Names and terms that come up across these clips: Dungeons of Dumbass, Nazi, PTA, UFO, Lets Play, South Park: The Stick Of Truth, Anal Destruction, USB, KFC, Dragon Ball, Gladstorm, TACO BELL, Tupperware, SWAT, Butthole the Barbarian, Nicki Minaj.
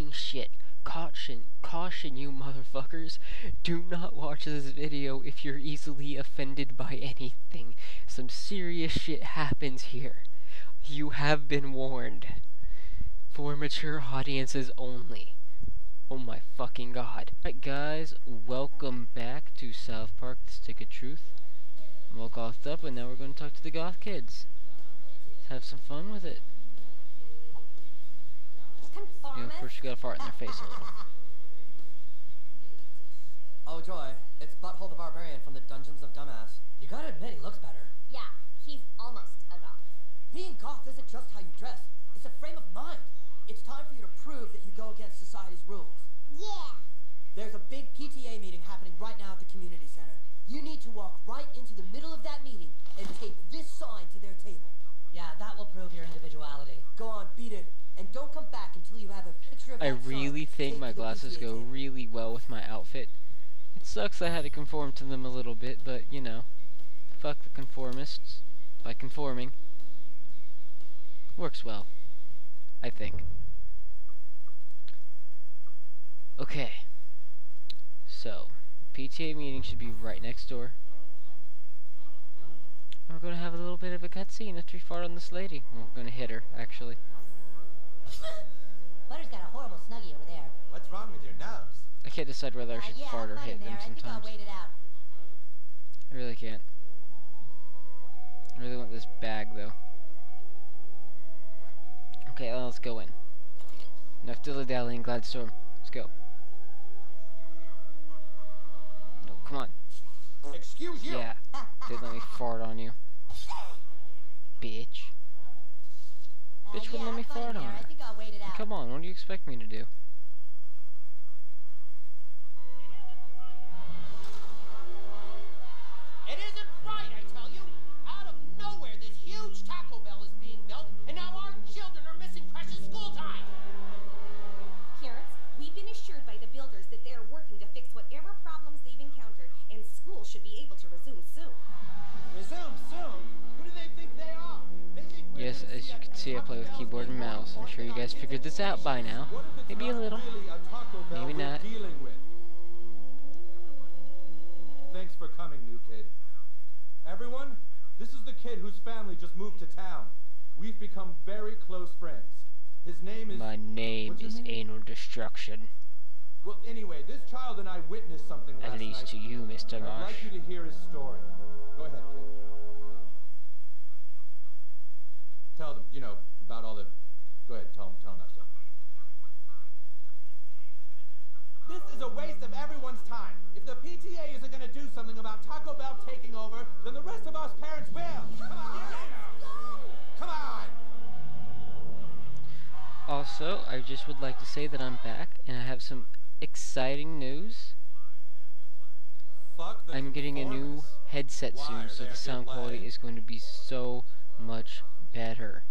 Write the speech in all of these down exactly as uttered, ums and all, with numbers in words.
fucking shit. Caution, caution you motherfuckers, do not watch this video if you're easily offended by anything. Some serious shit happens here. You have been warned. For mature audiences only. Oh my fucking god. Alright guys, welcome back to South Park: The Stick of Truth. I'm all gothed up and now we're going to talk to the goth kids. Let's have some fun with it. You know, first you gotta fart in their face a little. Oh joy, it's Butthole the Barbarian from the Dungeons of Dumbass. You gotta admit he looks better. Yeah, he's almost a goth. Being goth isn't just how you dress, it's a frame of mind. It's time for you to prove that you go against society's rules. Yeah! There's a big P T A meeting happening right now at the community center. You need to walk right into the middle of that meeting and tape this sign to their table. Yeah, that will prove your individuality. Go on, beat it. And don't come back until you have a picture of I really think my glasses go really well with my outfit. It sucks I had to conform to them a little bit, but you know, fuck the conformists by conforming. Works well, I think. Okay, so P T A meeting should be right next door. We're gonna have a little bit of a cutscene after we fart on this lady. Well, we're gonna hit her, actually. Butter's got a horrible snuggie over there. What's wrong with your nose? I can't decide whether I should uh, yeah, fart or hit them sometimes. I, think I'll wait it out. I really can't. I really want this bag though. Okay, well, let's go in. Enough dilly-dallying, Gladstorm. Let's go. No, come on. Excuse you. Yeah, didn't let me fart on you, bitch. Uh, Bitch wouldn't yeah, let me fart on her. Come on, what do you expect me to do? It isn't right, I tell you. Out of nowhere, this huge Taco Bell is being built, and now our children are missing precious school time. Parents, we've been assured by the builders that they're working to fix whatever problems they've encountered, and school should be able to resume soon. Resume soon? Who do they think they are? Yes, as you can see, I play with keyboard and mouse. I'm sure you guys figured this out by now. Maybe a little. Maybe not. Thanks for coming, new kid. Everyone, this is the kid whose family just moved to town. We've become very close friends. His name is... My name is Anal Destruction. Well, anyway, this child and I witnessed something last night. At least to you, Mister Marsh. I'd like you to hear his story. Go ahead, kid. Tell them, you know, about all the... Go ahead, tell them, tell them that stuff. This is a waste of everyone's time. If the P T A isn't going to do something about Taco Bell taking over, then the rest of us parents will. Come on, yeah. Come on. Also, I just would like to say that I'm back, and I have some exciting news. Fuck the I'm getting a new headset soon, so the sound quality is going to be so much better.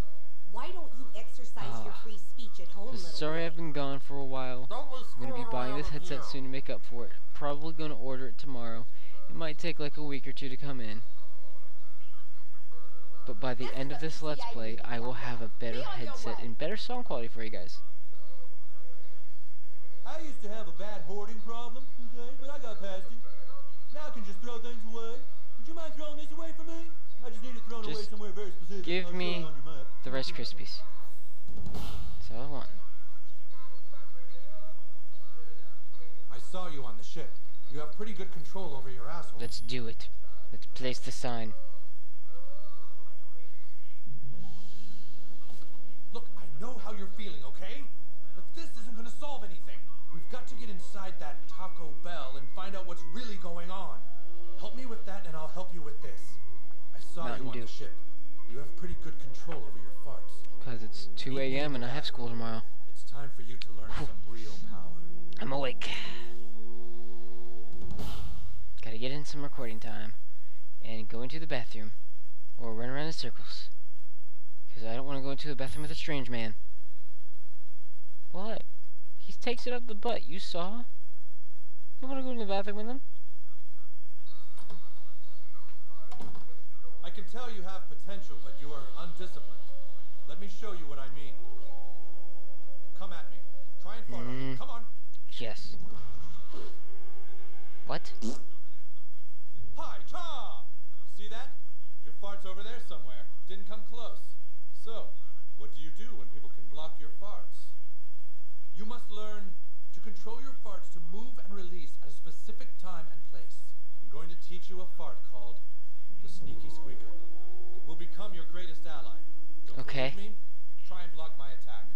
Why don't you exercise uh, your free speech at home? So sorry, I've been gone for a while. I'm gonna be buying this headset soon to make up for it. Probably gonna order it tomorrow. It might take like a week or two to come in. But by the That's end of this Let's Play, I will have a better headset and better sound quality for you guys. I used to have a bad hoarding problem, okay, but I got past it. Now I can just throw things away. Would you mind throwing this away for me? I just need it thrown just away somewhere very specific. Give me the Rice Krispies. That's all I want. I saw you on the ship. You have pretty good control over your asshole. Let's do it. Let's place the sign. Look, I know how you're feeling, okay? But this isn't going to solve anything. We've got to get inside that Taco Bell and find out what's really going on. Help me with that and I'll help you with this. Saw Mountain you on Dew. The ship. You have pretty good control over your farts. Because it's two A M and I have school tomorrow. It's time for you to learn some real power. I'm awake. Gotta get in some recording time and go into the bathroom or run around in circles. Because I don't want to go into the bathroom with a strange man. What? He takes it up the butt, you saw? You want to go in the bathroom with him? I can tell you have potential, but you are undisciplined. Let me show you what I mean. Come at me. Try and fart on me. Come on. Yes. What? Hi, Tom! See that? Your fart's over there somewhere. Didn't come close. So, what do you do when people can block your farts? You must learn to control your farts to move and release at a specific time and place. I'm going to teach you a fart called the Sneaky Squeaker. It will become your greatest ally. Don't okay. Me, try and block my attack.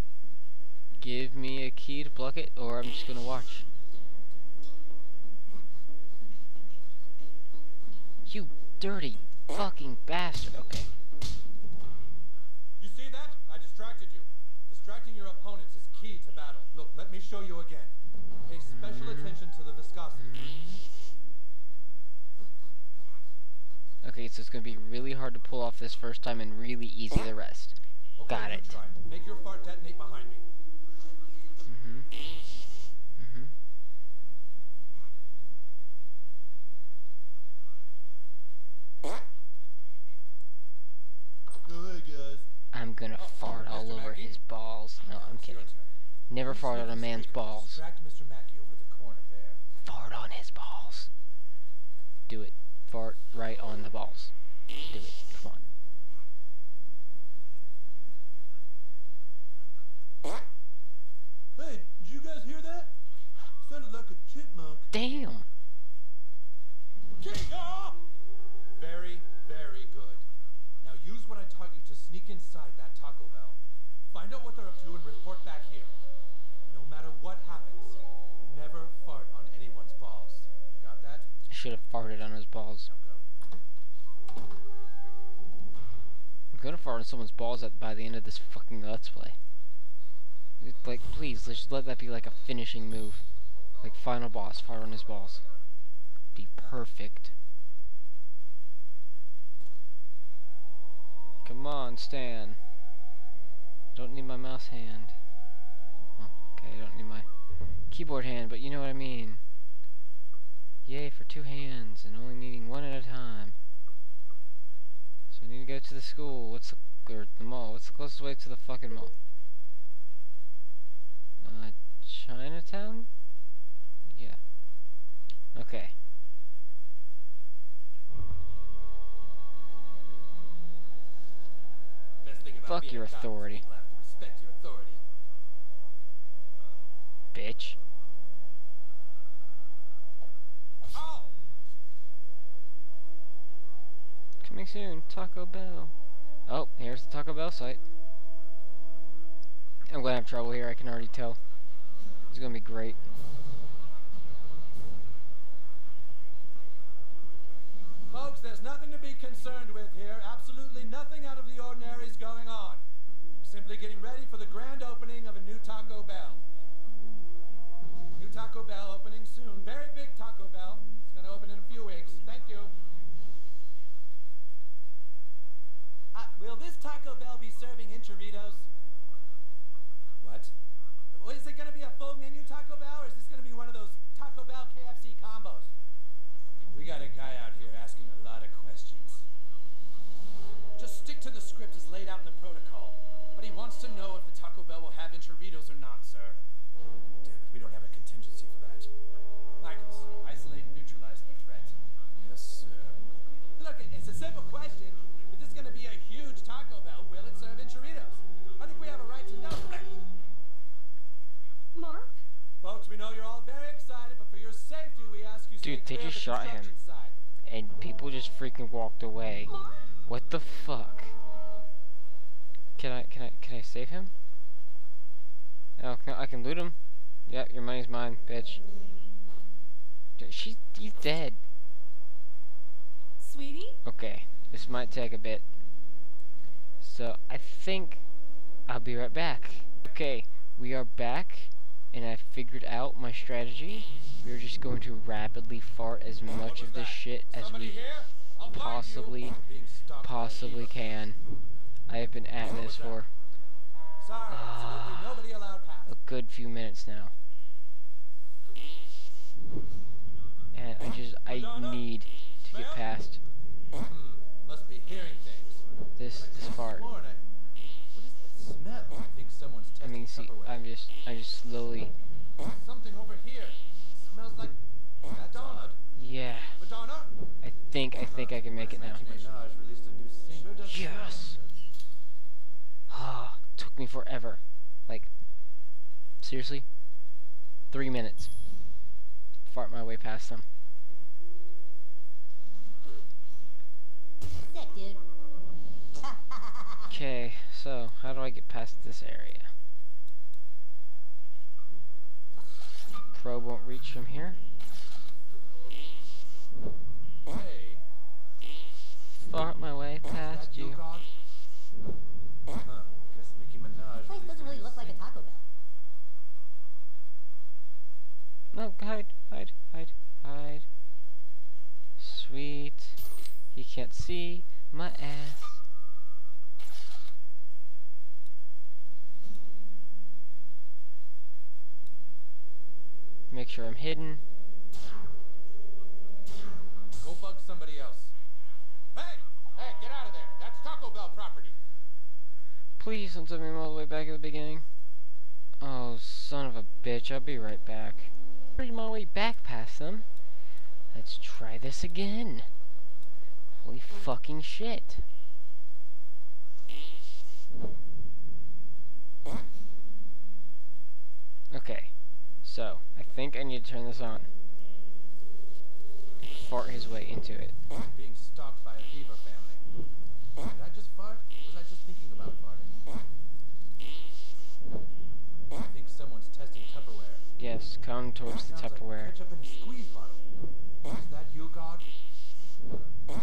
Give me a key to block it, or I'm just gonna watch. You dirty fucking bastard. Okay. You see that? I distracted you. Distracting your opponents is key to battle. Look, let me show you again. Pay special mm. attention to the viscosity. Mm. Okay, so it's gonna be really hard to pull off this first time and really easy the rest. Okay, got it. Try. Make your fart detonate behind me. Mm-hmm. Mm-hmm. I'm gonna oh, fart all Mister over Mackey? His balls. No, I'm kidding. Never Mister fart on a man's balls. Distract Mister Mackey over the corner there. Fart on his balls. Do it. Fart right on the balls. Do it. Come on. Hey, did you guys hear that? Sounded like a chipmunk. Damn. Kinga! Very, very good. Now use what I taught you to sneak inside that Taco Bell. Find out what they're up to and report back here. No matter what happens, never fart on anyone's balls. Got that? I should have farted on his balls. Now go. I'm gonna fart on someone's balls at, by the end of this fucking Let's Play. It's like, please, just let that be like a finishing move. Like, final boss, fart on his balls. Be perfect. Come on, Stan. Don't need my mouse hand. Oh, okay, I don't need my keyboard hand, but you know what I mean. Yay for two hands and only needing one at a time. So I need to go to the school. What's the, or the mall? What's the closest way to the fucking mall? Uh, Chinatown? Yeah. Okay. Fuck your authority. Respect your authority. Bitch. Ow! Coming soon, Taco Bell. Oh, here's the Taco Bell site. I'm gonna have trouble here, I can already tell. It's gonna be great. Folks, there's nothing to be concerned with here. Absolutely nothing out of the ordinary is going on. We're simply getting ready for the grand opening of a new Taco Bell. New Taco Bell opening soon. Very big Taco Bell. It's going to open in a few weeks. Thank you. Uh, will this Taco Bell be serving enchiladas? What? Is it going to be a full menu Taco Bell, or is this going to be one of those Taco Bell K F C combos? We got a guy out here asking a lot of questions. Just stick to the script as laid out in the protocol. But he wants to know if the Taco Bell will have enchiladas or not, sir. Damn it, we don't have a contingency for that. Michaels, isolate and neutralize the threat. Yes, sir. Look, it's a simple question. If this is going to be a huge Taco Bell, will it serve enchiladas? I think we have a right to know. Mark? Folks, we know you're all very excited, but for your safety, we ask you to stay clear of the construction side. Dude, they just shot him, and people just freaking walked away. What the fuck? Can I can I can I save him? Oh, can I, I can loot him. Yep, your money's mine, bitch. She's he's dead. Sweetie. Okay, this might take a bit. So I think I'll be right back. Okay, we are back. And I figured out my strategy. We are just going to rapidly fart as much of this shit as we possibly, possibly can. I have been at this for uh, a good few minutes now. And I just, I need to get past this, this fart. What is that smell? someone's testing. I mean, see, Tupperware. I'm just, I'm just slowly. Something over here smells like Madonna. Yeah. Madonna? I think, I think I can make it now. Yes. Ah, took me forever. Like, seriously, three minutes. Fart my way past them. Okay, so how do I get past this area? Probe won't reach from here. Hey. Fart my way past you. Huh. Guess Nicki Minaj. This place doesn't really look like a Taco Bell. No, hide, hide, hide, hide. Sweet. You can't see my ass. Make sure I'm hidden. Go bug somebody else. Hey! Hey, get out of there! That's Taco Bell property! Please don't send me all the way back at the beginning. Oh, son of a bitch, I'll be right back. I'm my way back past them. Let's try this again. Holy fucking shit. Okay. So, I think I need to turn this on. Fart his way into it. Being stalked by a beaver family. Did I just fart? Or was I just thinking about farting? I think someone's testing Tupperware. Yes, come towards the Tupperware. Sounds like ketchup in a squeeze bottle. Is that you, God? Huh.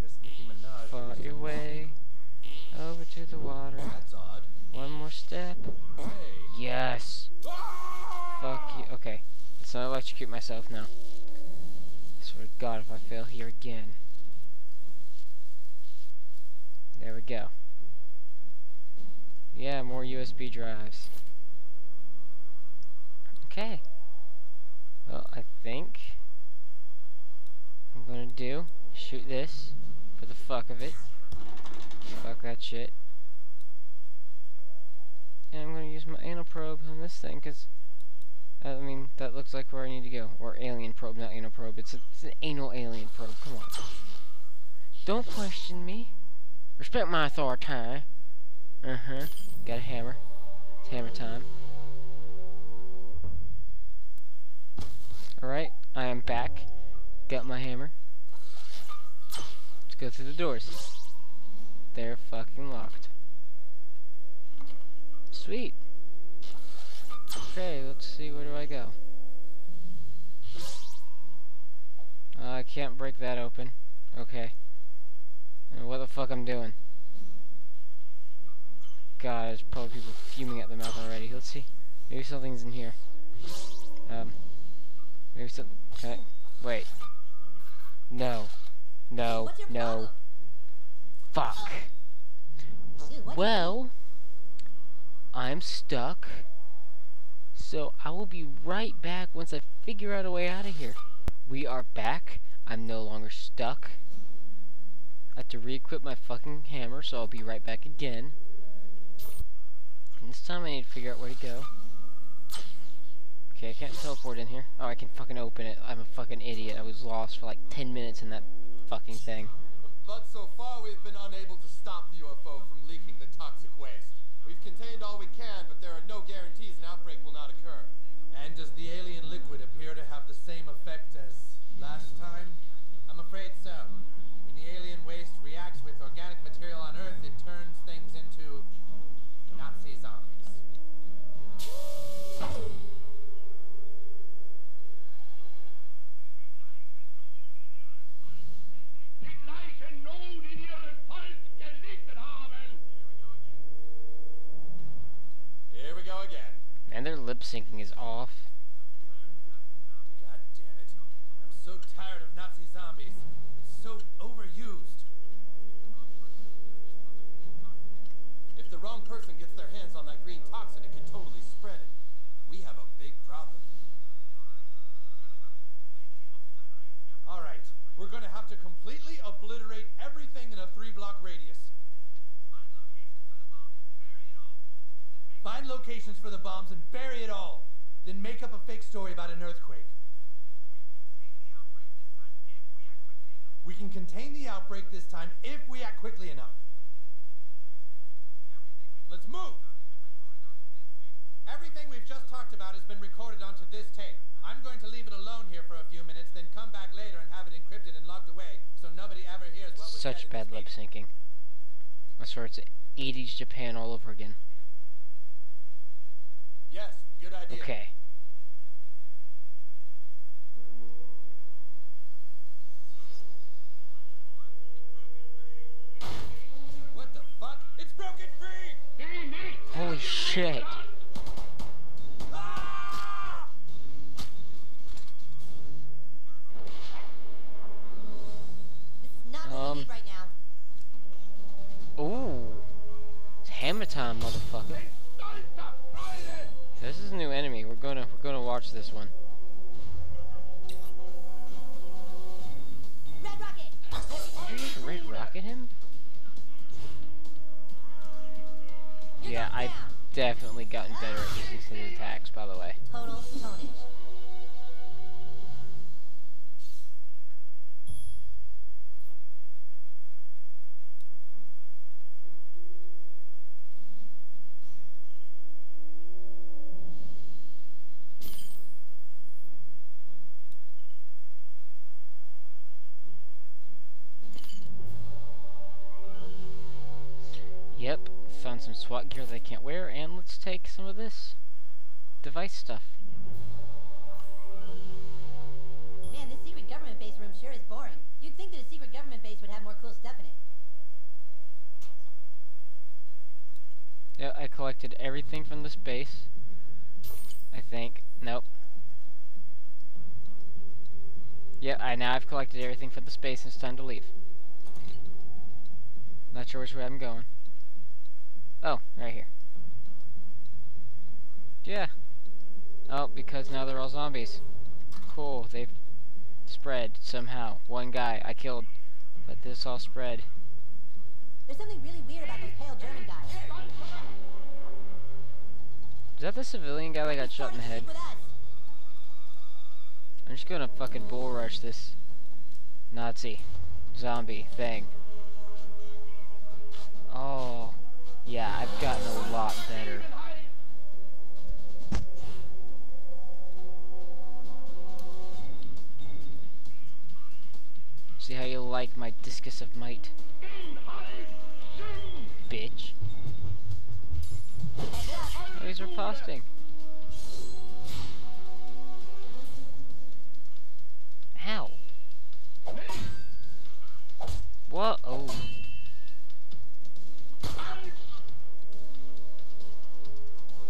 Guess Nicki Minaj. Fart your way over to the water. That's odd. One more step. Hey. Yes. Fuck you. Okay. Let's not electrocute myself now. I swear to God, if I fail here again. There we go. Yeah, more U S B drives. Okay. Well, I think I'm gonna do shoot this for the fuck of it. Fuck that shit. And I'm gonna use my anal probe on this thing, cause I mean, that looks like where I need to go. Or alien probe, not anal probe. It's, a, it's an anal alien probe. Come on. Don't question me. Respect my authority. Uh-huh. Got a hammer. It's hammer time. Alright, I am back. Got my hammer. Let's go through the doors. They're fucking locked. Sweet. Okay, let's see, where do I go? Uh, I can't break that open. Okay. And what the fuck I'm doing? God, there's probably people fuming at the mouth already. Let's see. Maybe something's in here. Um. Maybe some. Can I, wait. No. No. No. Fuck. Well, I'm stuck. So I will be right back once I figure out a way out of here. We are back. I'm no longer stuck. I have to re-equip my fucking hammer, so I'll be right back again. And this time I need to figure out where to go. Okay, I can't teleport in here. Oh, I can fucking open it. I'm a fucking idiot. I was lost for like ten minutes in that fucking thing. But so far we've been unable to stop the U F O from leaking the toxic waste. We've contained all we can, but there are no guarantees an outbreak will not occur. And does the alien liquid appear to have the same effect as last time? I'm afraid so. When the alien waste reacts with organic material on Earth, it turns things into Nazi zombies. And their lip syncing is off. God damn it. I'm so tired of Nazi zombies. It's so overused. If the wrong person gets their hands on that green toxin, it could totally spread it. We have a big problem. Alright, we're gonna have to completely obliterate everything in a three block radius. Find locations for the bombs and bury it all. Then make up a fake story about an earthquake. We can contain the outbreak this time if we act quickly enough. Let's move! Everything we've just talked about has been recorded onto this tape. I'm going to leave it alone here for a few minutes, then come back later and have it encrypted and locked away so nobody ever hears what was said. Such bad lip syncing. I swear it's eighties Japan all over again. Yes, good idea. Okay. What the fuck? It's broken free! Holy shit. Ah! This is not um, what we need right now. Ooh. It's hammer time, motherfucker. This is a new enemy. We're gonna we're gonna watch this one. Red Rocket! Did you just Red Rocket him? You're yeah, I've down. definitely gotten better at these instant attacks, by the way. Total tonnage. Yep, found some SWAT gear that I can't wear, and let's take some of this device stuff. Man, this secret government base room sure is boring. You'd think that a secret government base would have more cool stuff in it. Yeah, I collected everything from this base. I think. Nope. Yeah, I now I've collected everything from this base, and it's time to leave. Not sure which way I'm going. Oh, right here. Yeah. Oh, because now they're all zombies. Cool, they've spread somehow. One guy I killed, but this all spread. There's something really weird about those pale German guys. Is that the civilian guy that got shot in the head? I'm just gonna fucking bull rush this Nazi zombie thing. Oh. Yeah, I've gotten a lot better. See how you like my discus of might? Bitch. Oh, he's riposting. Ow. What? Oh.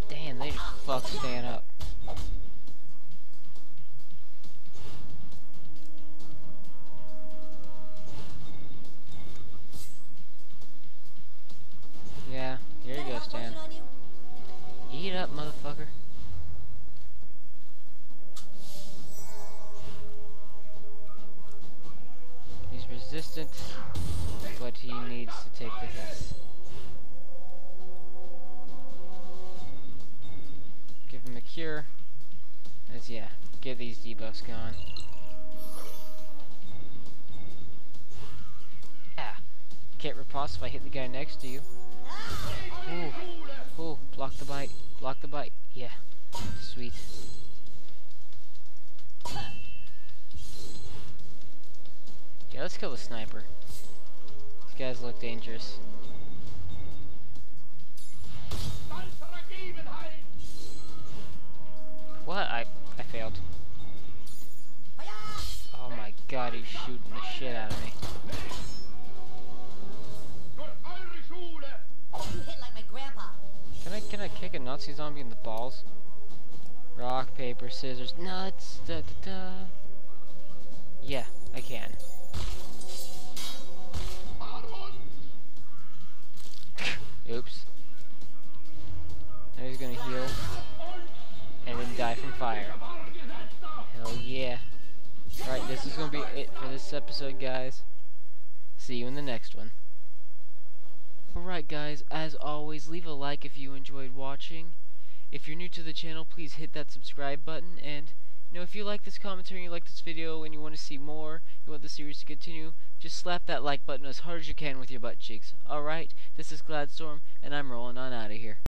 Damn, they just fuck stand up. Yeah, here you go, Stan. Eat up, motherfucker. He's resistant, but he needs to take the hit. Give him a cure. As yeah, get these debuffs gone. Ah, can't riposte if I hit the guy next to you. Ooh, ooh, block the bite, block the bite. Yeah, sweet. Yeah, let's kill the sniper. These guys look dangerous. What? I I failed. Oh my god, he's shooting the shit out of me. You hit like my grandpa. Can I can I kick a Nazi zombie in the balls? Rock, paper, scissors, nuts, da da da. Yeah, I can. Oops. Now he's gonna heal. And then die from fire. Hell yeah. Alright, this is gonna be it for this episode, guys. See you in the next one. Hooray. Alright guys, as always, leave a like if you enjoyed watching. If you're new to the channel, please hit that subscribe button, and you know, if you like this commentary, you like this video, and you want to see more, you want the series to continue, just slap that like button as hard as you can with your butt cheeks. Alright, this is Gladstorm, and I'm rolling on out of here.